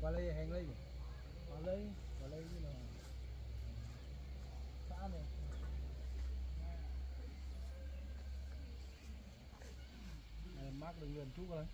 Qua lấy hàng lấy qua lấy cái nào xã này này mát đường liền chút rồi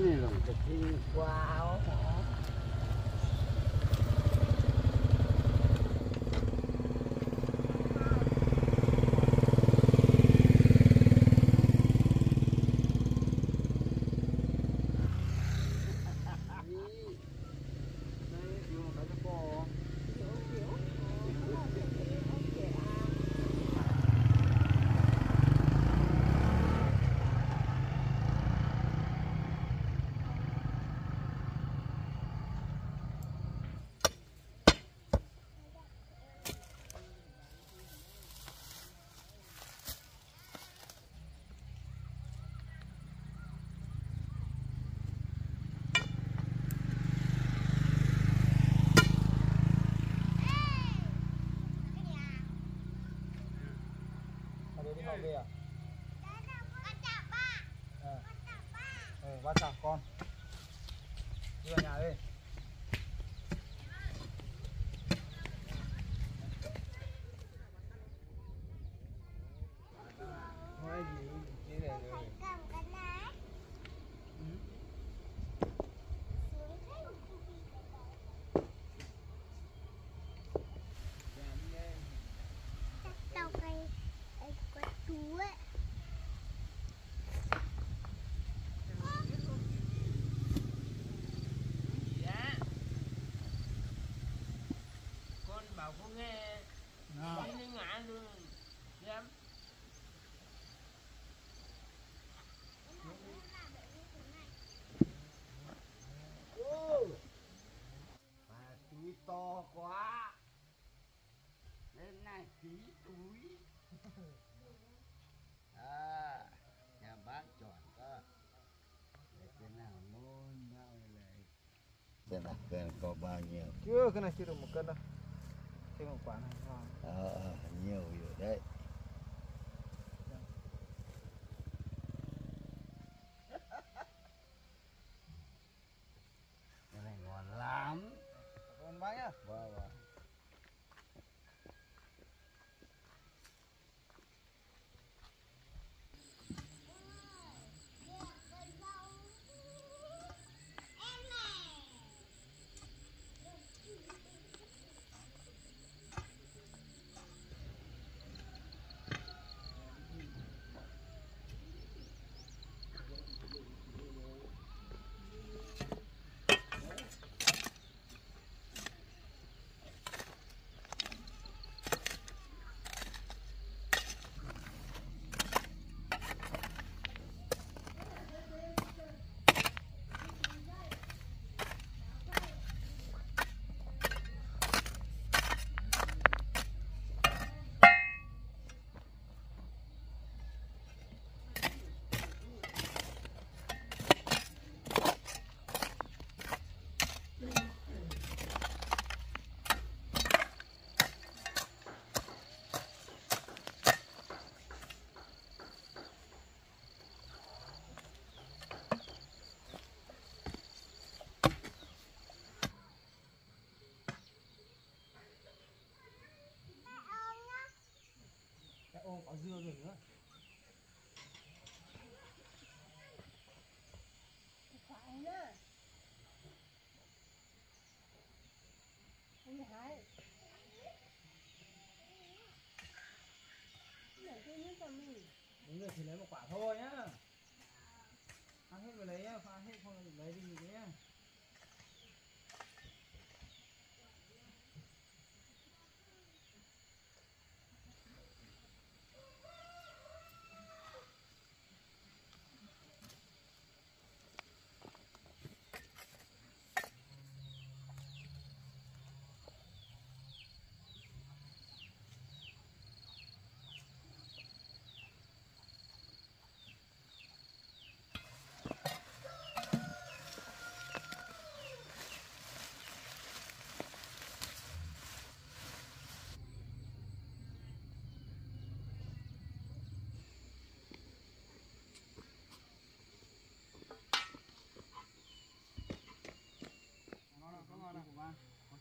này là cái wow về à? Con chào ba. Ba chào con. Đi vào nhà đi. Nói gì thế này rồi. To quá lên này tí túi à, nhà bác chọn cơ để cái nào nôn nào lại cái này cần có bao nhiêu chưa, cái này chưa được một cân đâu, thêm một quả này nhiều rồi đấy. Cái này ngon lắm. Bác nhá. Vâng, vâng. Ô, có dưa rồi nữa. Đúng rồi, chỉ lấy một quả thôi nhá. Ăn hết rồi lấy nhá, ăn hết không được lấy đi nhá.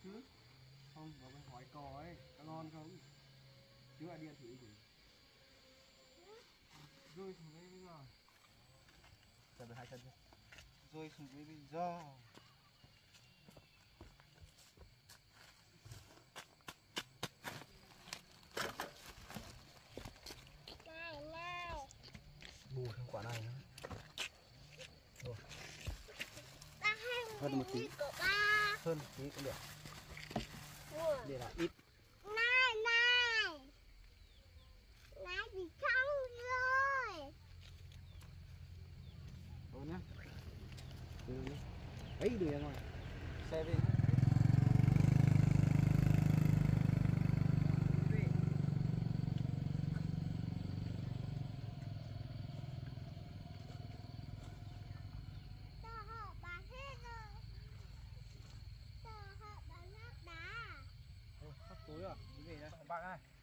Chứ không có cái hỏi cò ấy có ngon không chứ lại điện thử rơi xuống đây bây giờ chờ được hai chân chưa rơi xuống đây bây giờ bù thêm quả này nữa rồi hơn một tí cũng được. Đây là ít. Này này. Này bị trâu rồi. Thôi nhá. Từ đi. Ấy đùi em rồi. Xe đi. Bạn ơi.